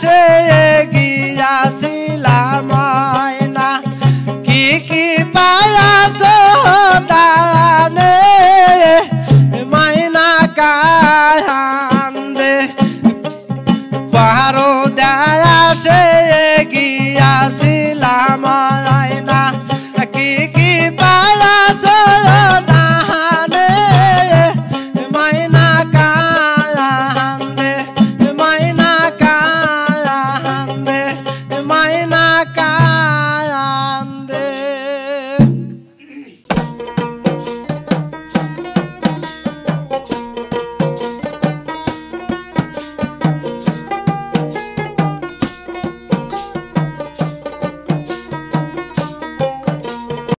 से गिरासी।